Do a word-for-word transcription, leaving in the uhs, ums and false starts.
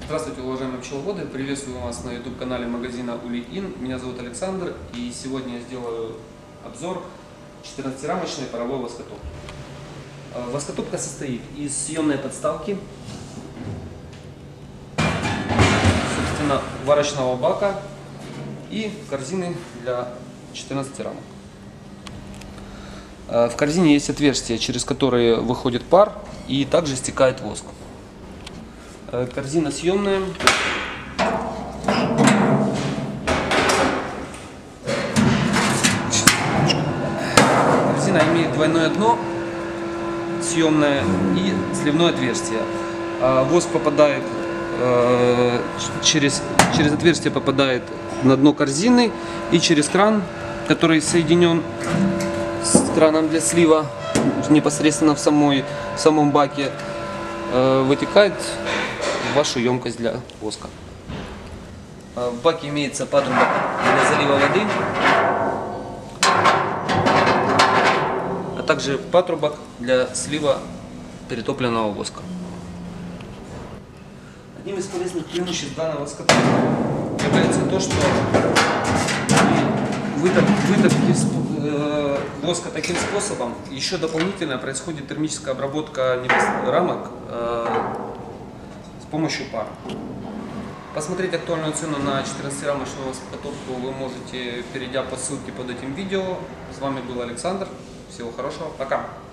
Здравствуйте, уважаемые пчеловоды! Приветствую вас на YouTube-канале магазина Ули-Ин. Меня зовут Александр, и сегодня я сделаю обзор четырнадцатирамочной паровой воскотопки. Воскотопка состоит из съемной подставки, собственно, варочного бака и корзины для четырнадцати рамок. В корзине есть отверстия, через которые выходит пар и также стекает воск. Корзина съемная. Корзина имеет двойное дно, съемное и сливное отверстие. Воск попадает через, через отверстие попадает на дно корзины и через кран, который соединен с краном для слива непосредственно в, самой, в самом баке, вытекает вашу емкость для воска. В баке имеется патрубок для залива воды, а также патрубок для слива перетопленного воска. Одним из полезных преимуществ данного воскотопки является то, что вытопки воска таким способом еще дополнительно происходит термическая обработка рамок с помощью пара. Посмотреть актуальную цену на четырнадцатирамочную воскотопку вы можете, перейдя по ссылке под этим видео. С вами был Александр. Всего хорошего. Пока!